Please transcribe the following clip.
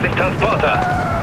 20 Transporter.